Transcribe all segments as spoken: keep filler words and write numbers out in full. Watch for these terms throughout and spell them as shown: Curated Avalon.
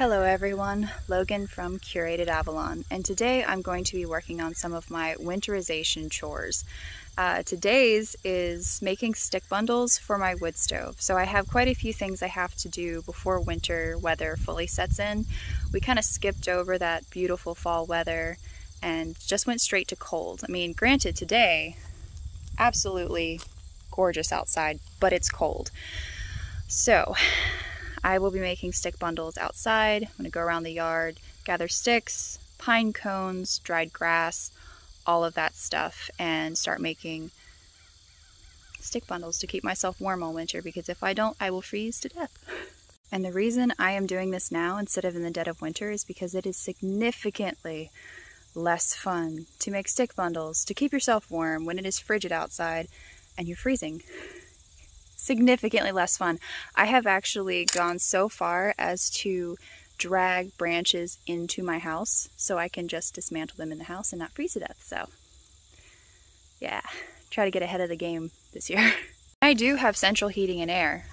Hello everyone, Logan from Curated Avalon, and today I'm going to be working on some of my winterization chores. Uh, today's is making stick bundles for my wood stove. So I have quite a few things I have to do before winter weather fully sets in. We kind of skipped over that beautiful fall weather and just went straight to cold. I mean, granted today, absolutely gorgeous outside, but it's cold. So I will be making stick bundles outside. I'm gonna go around the yard, gather sticks, pine cones, dried grass, all of that stuff, and start making stick bundles to keep myself warm all winter, because if I don't, I will freeze to death. And the reason I am doing this now instead of in the dead of winter is because it is significantly less fun to make stick bundles to keep yourself warm when it is frigid outside and you're freezing. Significantly less fun. I have actually gone so far as to drag branches into my house so I can just dismantle them in the house and not freeze to death. So yeah, try to get ahead of the game this year. I do have central heating and air,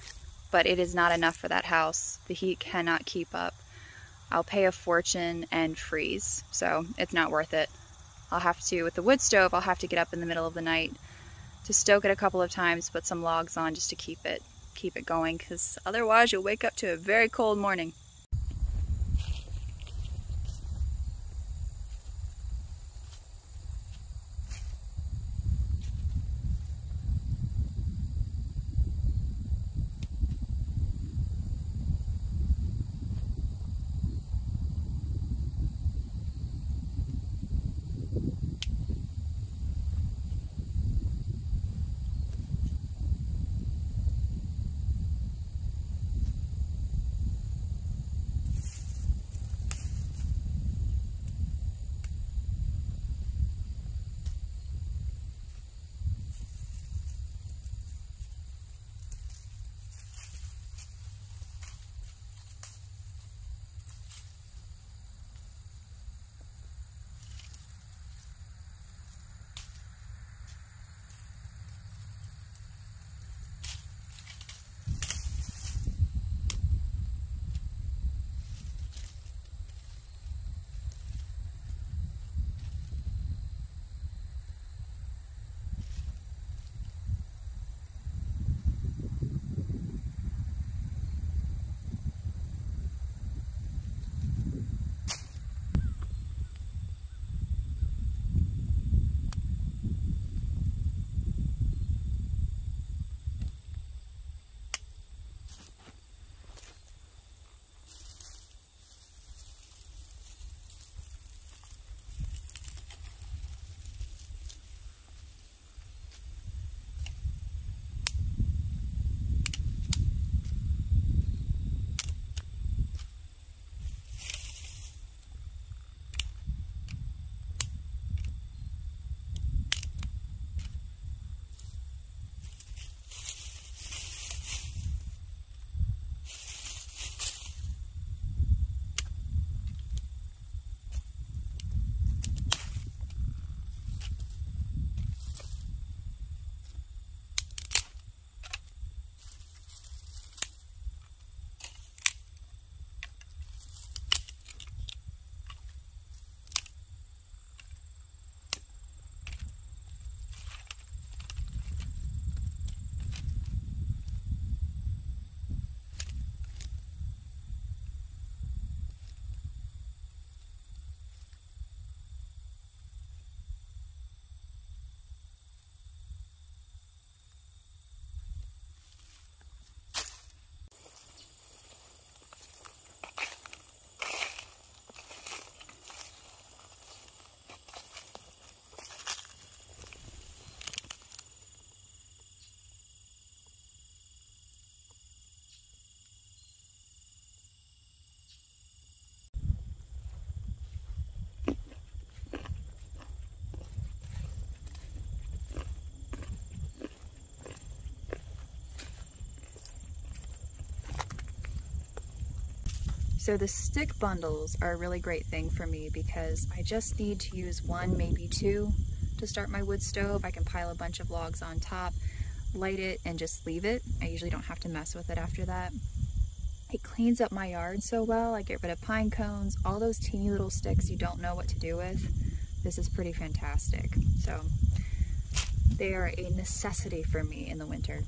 but it is not enough for that house. The heat cannot keep up. I'll pay a fortune and freeze, so it's not worth it. I'll have to, with the wood stove, I'll have to get up in the middle of the night to stoke it a couple of times, put some logs on just to keep it keep it going, because otherwise you'll wake up to a very cold morning. So the stick bundles are a really great thing for me because I just need to use one, maybe two, to start my wood stove. I can pile a bunch of logs on top, light it, and just leave it. I usually don't have to mess with it after that. It cleans up my yard so well. I get rid of pine cones, all those teeny little sticks you don't know what to do with. This is pretty fantastic. So they are a necessity for me in the winter.